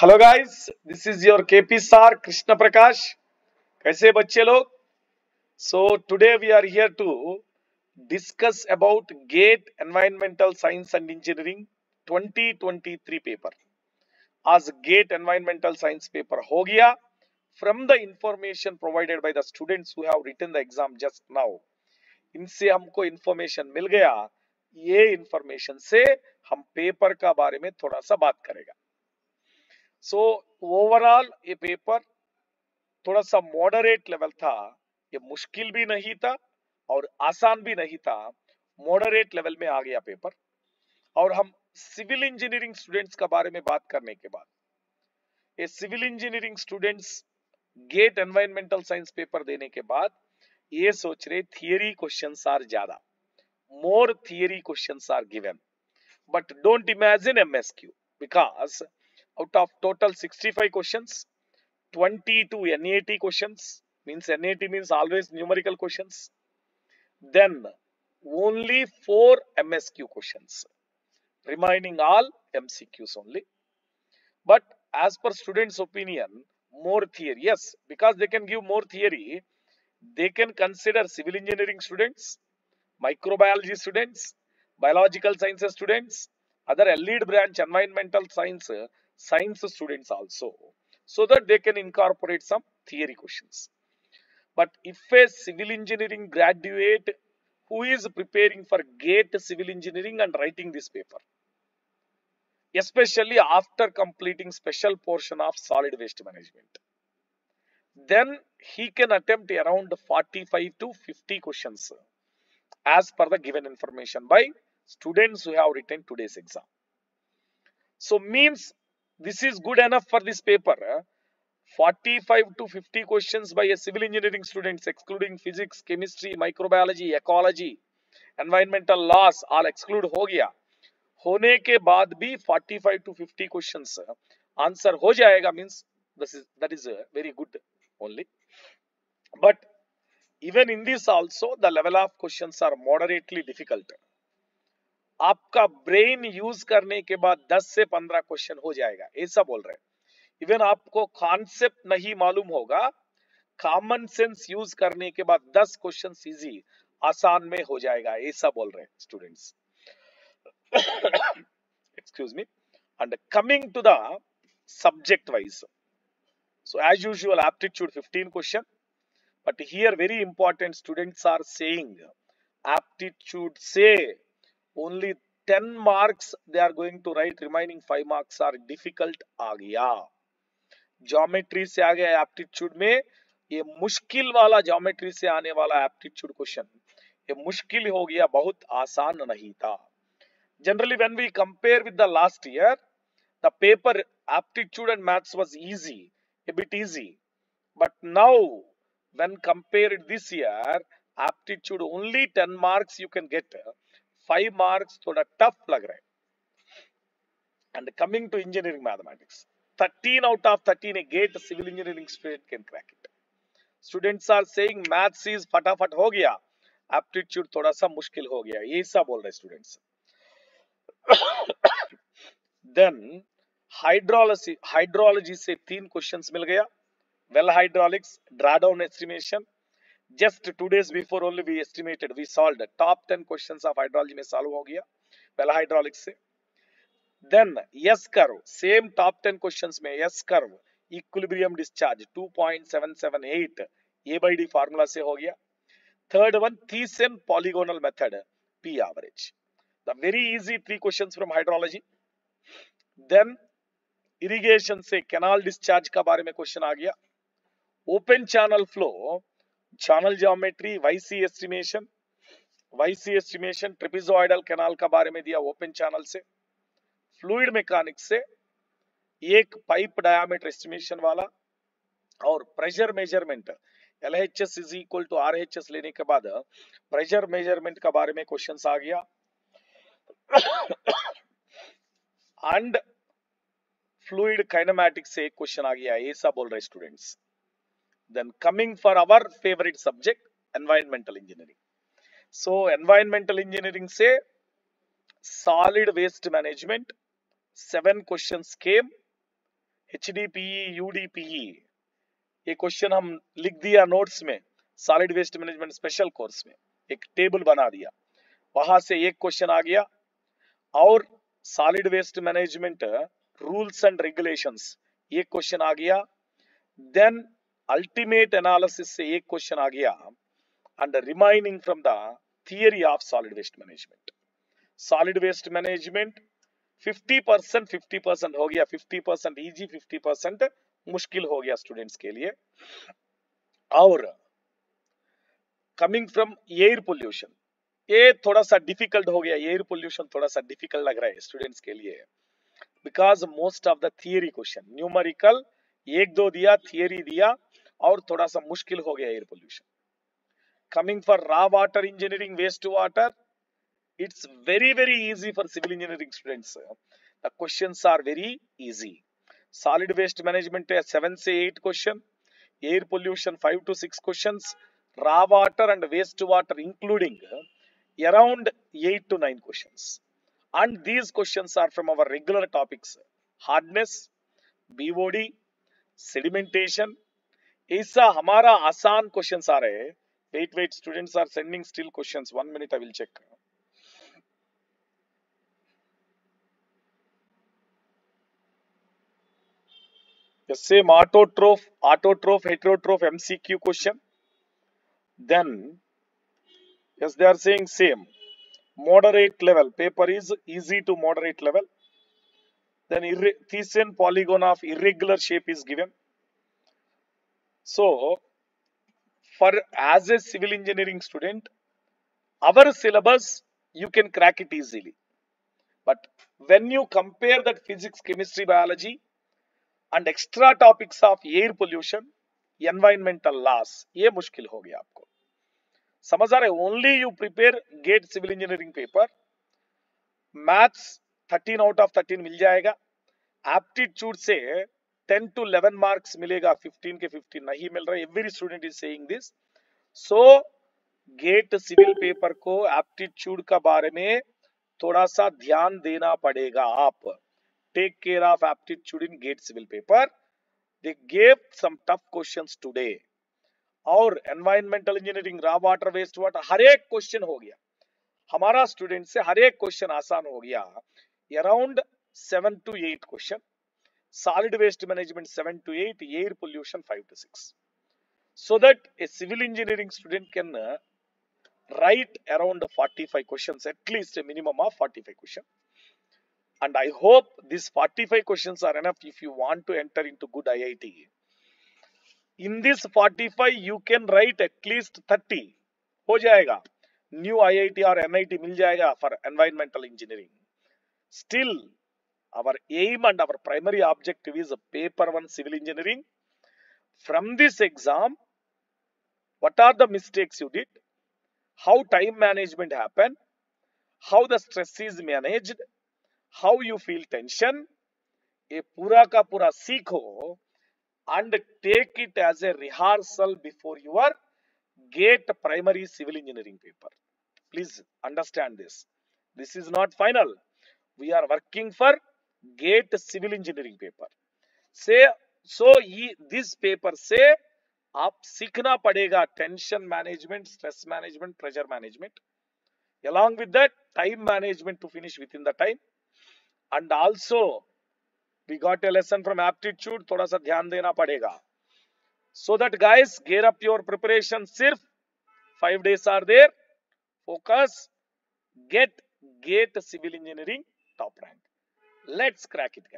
Hello guys, this is your KP sir Krishna Prakash. कैसे बच्चे लोग? So today we are here to discuss about GATE environmental science and engineering 2023 paper. आज GATE environmental science paper हो गया. From the information provided by the students who have written the exam just now, इनसे हमको information मिल गया. ये information से हम paper का बारे में थोड़ा सा बात करेगा. सो ओवरऑल ये पेपर थोड़ा सा मॉडरेट लेवल था. ये मुश्किल भी नहीं था और आसान भी नहीं था, मॉडरेट लेवल में आ गया पेपर. और हम सिविल इंजीनियरिंग स्टूडेंट्स का बारे में बात करने के बाद, ये civil engineering students GATE environmental science paper देने के बाद ये सोच रहे थियरी क्वेश्चंस आर ज्यादा, more theory questions are given. But don't imagine MSQ, because out of total 65 questions, 22 NAT questions, means NAT means always numerical questions, then only 4 MSQ questions, remaining all MCQs only. But as per students' opinion, more theory. Yes, because they can give more theory, they can consider civil engineering students, microbiology students, biological sciences students, other lead branch environmental science students also, so that they can incorporate some theory questions. But if a civil engineering graduate who is preparing for GATE civil engineering and writing this paper, especially after completing special portion of solid waste management, then he can attempt around 45 to 50 questions as per the given information by students who have written today's exam. So means this is good enough for this paper. 45 to 50 questions by a civil engineering students, excluding physics, chemistry, microbiology, ecology, environmental laws, all exclude हो गया. होने के बाद भी 45 to 50 questions answer हो जाएगा. Means that is very good only. But even in this also the level of questions are moderately difficult. आपका brain use करने के बाद 10 से 15 क्वेश्चन हो जाएगा, ऐसा बोल रहे हैं. इवन आपको कॉन्सेप्ट नहीं मालूम होगा, कॉमन सेंस यूज करने के बाद 10 क्वेश्चन इजी आसान में हो जाएगा, ऐसा बोल रहे हैं students. Excuse me. And coming to the subject wise, so as usual aptitude 15 question, but here very important, students are saying aptitude से only 10 marks they are going to write, remaining 5 marks are difficult. आ गया geometry से, आ गया aptitude में. ये मुश्किल वाला geometry से आने वाला एप्टीट्यूड क्वेश्चन ये मुश्किल हो गया, बहुत आसान नहीं था. Generally when we compare with the last year the paper aptitude and maths was easy, a bit easy. But now when compared this year, aptitude only 10 marks you can get, 5 marks थोड़ा tough लग रहा है. And coming to engineering mathematics, 13 out of 13 A gate civil engineering student can crack it. Students are saying maths is फटाफट हो गया, aptitude थोड़ा सा मुश्किल हो गया, ये सब बोल रहे स्टूडेंट्स. देन हाइड्रोलॉजी से 3 क्वेश्चंस मिल गया. Well hydraulics, drawdown estimation, just 2 days before only we estimated, we solved the top 10 questions of hydrology में solve हो गया पहला hydraulics से. then S curve, same top 10 questions में S curve, equilibrium discharge 2.778 A by D formula से हो गया. third one Thiessen polygonal method, P average, the very easy 3 questions from hydrology. then irrigation से canal discharge का बारे में question आ गया. open channel flow, channel geometry, YC estimation, trapezoidal canal का बारे में दिया ओपन चैनल से. फ्लूइड मैकेनिक्स से एक पाइप डायामीटर एस्टिमेशन वाला, और pressure measurement LHS is equal to RHS लेने के बाद प्रेशर मेजरमेंट का बारे में क्वेश्चंस आ गया. एंड फ्लूइड काइनेमैटिक्स से एक क्वेश्चन आ गया, ये सब बोल रहे students. Then coming for our favorite subject, environmental engineering. So environmental engineering से solid waste management 7 questions came. HDPE, UDPE ये क्वेश्चन हम लिख दिया नोट्स में, solid waste management special course में एक टेबल बना दिया, वहां से एक क्वेश्चन आ गया। और solid waste management rules and regulations ये क्वेश्चन आ गया। देन अल्टीमेट एनालिसिस से एक क्वेश्चन आ गया and remaining from the theory of solid waste management. Solid waste management 50% हो गया, 50% इजी, 50% मुश्किल हो गया स्टूडेंट्स के लिए। और कमिंग फ्रॉम एयर पोल्यूशन, ये थोड़ा सा डिफिकल्ट हो गया, एयर पोल्यूशन थोड़ा सा डिफिकल्ट लग रहा है स्टूडेंट्स के लिए, because most of the theory question, numerical एक दो दिया, थियरी दिया, और थोड़ा सा मुश्किल हो गया air pollution. Coming for raw water engineering, waste water, it's very very easy for civil engineering students, the questions are very easy। Solid waste management 7 se 8 question, air pollution 5 to 6 questions, raw water and waste water including around 8 to 9 questions, and these questions are from our regular topics: hardness, BOD, sedimentation। ऐसा हमारा आसान questions आ रहे हैं। wait students are sending still questions, 1 minute I will check। Same autotroph, heterotroph, MCQ question। Then yes, they are saying same moderate level paper is easy to moderate level। Then Thiessen polygon of irregular shape is given। So for as a civil engineering student, our syllabus you can crack it easily, but when you compare that physics, chemistry, biology and extra topics of air pollution, environmental loss, ये मुश्किल हो गया। आपको समझ आ रहा है? Only you prepare GATE civil engineering paper, maths 13 out of 13 मिल जाएगा, aptitude से 10 to 11 marks मिलेगा, 15 के 15 नहीं मिल रहा। Every student is saying this। So GATE civil paper को aptitude का बारे में थोड़ा सा ध्यान देना पड़ेगा। आप take care of aptitude in GATE civil paper, they gave some tough questions today। और environmental engineering, raw water, waste water, हर एक क्वेश्चन हो गया हमारा स्टूडेंट से, हर एक क्वेश्चन आसान हो गया, around 7 to 8 question. Solid waste management 7 to 8, air pollution 5 to 6, so that a civil engineering student can write around 45 question, at least minimum of 45 question. And I hope these 45 questions are enough if you want to enter into good IIT. In this 45, you can write at least 30. हो जाएगा, new IIT or NIT मिल जाएगा for environmental engineering. Still, our aim and our primary objective is paper 1 civil engineering. From this exam, what are the mistakes you did? How time management happened? How the stress is managed? How you feel tension? ये पूरा का पूरा सीखो and take it as a rehearsal before your GATE primary civil engineering paper. Please understand this. This is not final. We are working for GATE civil engineering paper. Say so this paper से आप सीखना पड़ेगा tension management, stress management, pressure management, along with that time management to finish within the time। And also we got a lesson from aptitude, थोड़ा सा ध्यान देना पड़ेगा। So that guys, gear up your preparation। सिर्फ 5 days are there, focus, get GATE civil engineering top rank, let's crack it guys।